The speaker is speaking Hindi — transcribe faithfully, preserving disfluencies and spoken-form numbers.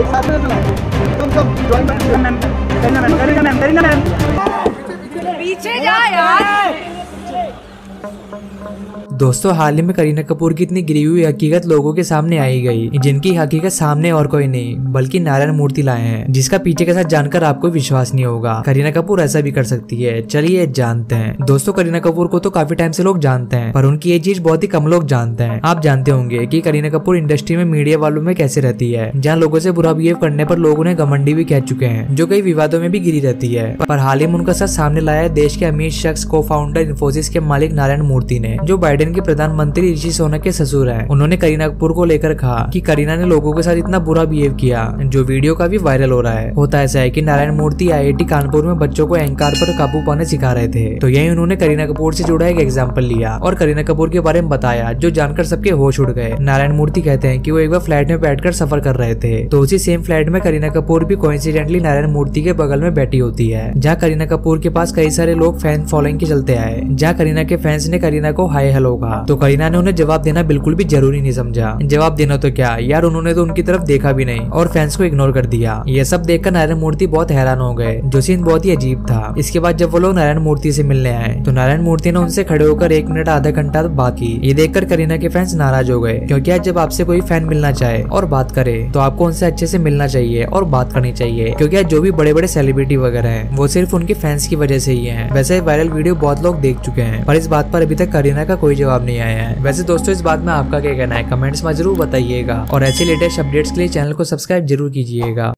एक साथ में तुम सब ज्वाइन करो ma'am. Kareena ma'am Kareena ma'am Kareena ma'am पीछे जा यार। दोस्तों हाल ही में करीना कपूर की इतनी गिरी हुई हकीकत लोगों के सामने आई गई, जिनकी हकीकत सामने और कोई नहीं बल्कि नारायण मूर्ति लाए हैं, जिसका पीछे के साथ जानकर आपको विश्वास नहीं होगा। करीना कपूर ऐसा भी कर सकती है, चलिए जानते हैं। दोस्तों करीना कपूर को तो काफी टाइम से लोग जानते हैं, पर उनकी ये चीज बहुत ही कम लोग जानते हैं। आप जानते होंगे की करीना कपूर इंडस्ट्री में मीडिया वालों में कैसे रहती है, जहाँ लोगों से बुरा बिहेव करने पर लोग उन्हें घमंडी भी कह चुके हैं, जो कई विवादों में भी गिरी रहती है। पर हाल ही में उनका साथ सामने लाया देश के अमीर शख्स को फाउंडर इन्फोसिस के मालिक नारायण मूर्ति ने, जो बाइडेन के प्रधानमंत्री ऋषि सोना के ससुर हैं। उन्होंने करीना कपूर को लेकर कहा कि करीना ने लोगों के साथ इतना बुरा बिहेव किया, जो वीडियो का भी वायरल हो रहा है। होता ऐसा है कि Narayana Murthy I I T Kanpur में बच्चों को अहंकार पर काबू पाने सिखा रहे थे, तो यही उन्होंने करीना कपूर से जुड़ा एक एग्जाम्पल लिया और करीना कपूर के बारे में बताया, जो जानकर सबके होश उड़ गए। नारायण मूर्ति कहते हैं कि वो एक बार फ्लाइट में बैठकर सफर कर रहे थे, तो उसी सेम फ्लाइट में करीना कपूर भी कोइंसिडेंटली नारायण मूर्ति के बगल में बैठी होती है, जहाँ करीना कपूर के पास कई सारे लोग फैन फॉलोइंग के चलते आए, जहाँ करीना के फैंस ने करीना को हाय हेलो कहा, तो करीना ने उन्हें जवाब देना बिल्कुल भी जरूरी नहीं समझा। जवाब देना तो क्या यार, उन्होंने तो उनकी तरफ देखा भी नहीं और फैंस को इग्नोर कर दिया। ये सब देखकर नारायण मूर्ति बहुत हैरान हो गए, जो सीन बहुत ही अजीब था। इसके बाद जब वो लोग नारायण मूर्ति से मिलने आए, तो नारायण मूर्ति ने उनसे खड़े होकर एक मिनट आधा घंटा बात की। ये देखकर करीना के फैंस नाराज हो गए, क्योंकि आज जब आपसे कोई फैन मिलना चाहे और बात करे, तो आपको उनसे अच्छे से मिलना चाहिए और बात करनी चाहिए, क्योंकि आज जो भी बड़े बड़े सेलिब्रिटी वगैरह है वो सिर्फ उनके फैंस की वजह से ही है। वैसे वायरल वीडियो बहुत लोग देख चुके हैं, पर इस बात पर अभी तक करीना का कोई जवाब नहीं आया है। वैसे दोस्तों इस बात में आपका क्या कहना है, कमेंट्स में जरूर बताइएगा, और ऐसे लेटेस्ट अपडेट्स के लिए चैनल को सब्सक्राइब जरूर कीजिएगा।